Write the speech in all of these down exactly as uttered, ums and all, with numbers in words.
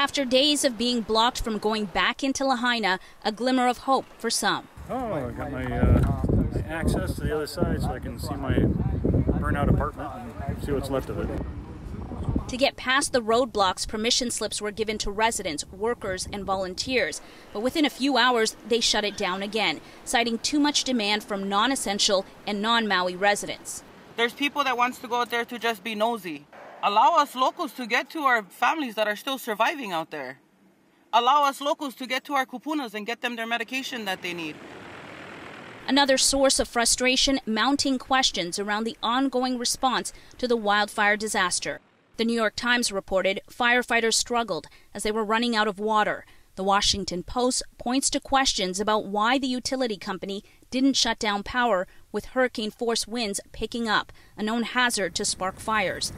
After days of being blocked from going back into Lahaina, a glimmer of hope for some. Oh, I got my, uh, my access to the other side so I can see my burnout apartment and see what's left of it. To get past the roadblocks, permission slips were given to residents, workers, and volunteers. But within a few hours, they shut it down again, citing too much demand from non-essential and non-Maui residents. There's people that wants to go out there to just be nosy. Allow us locals to get to our families that are still surviving out there. Allow us locals to get to our kupunas and get them their medication that they need. Another source of frustration, mounting questions around the ongoing response to the wildfire disaster. The New York Times reported firefighters struggled as they were running out of water. The Washington Post points to questions about why the utility company didn't shut down power with hurricane-force winds picking up, a known hazard to spark fires.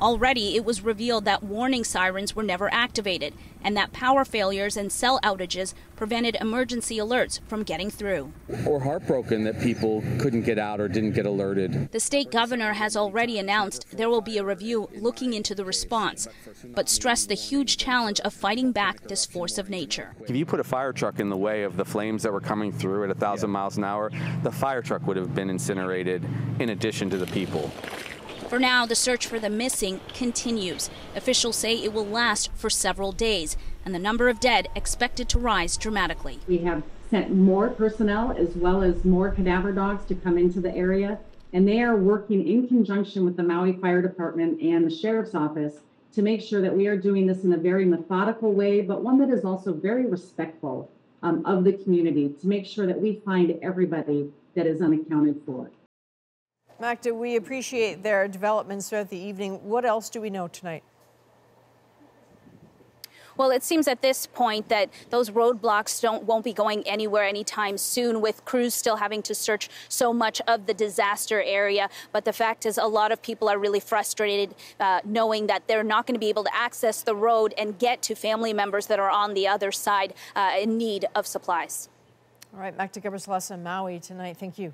Already, it was revealed that warning sirens were never activated and that power failures and cell outages prevented emergency alerts from getting through. We're heartbroken that people couldn't get out or didn't get alerted. The state governor has already announced there will be a review looking into the response, but stressed the huge challenge of fighting back this force of nature. If you put a fire truck in the way of the flames that were coming through at a thousand miles an hour, the fire truck would have been incinerated in addition to the people. For now, the search for the missing continues. Officials say it will last for several days, and the number of dead expected to rise dramatically. We have sent more personnel as well as more cadaver dogs to come into the area, and they are working in conjunction with the Maui Fire Department and the Sheriff's Office to make sure that we are doing this in a very methodical way, but one that is also very respectful um, of the community, to make sure that we find everybody that is unaccounted for. Makda, we appreciate their developments throughout the evening. What else do we know tonight? Well, it seems at this point that those roadblocks don't, won't be going anywhere anytime soon, with crews still having to search so much of the disaster area. But the fact is, a lot of people are really frustrated uh, knowing that they're not going to be able to access the road and get to family members that are on the other side uh, in need of supplies. All right, Makda Ghebreslassie in Maui tonight. Thank you.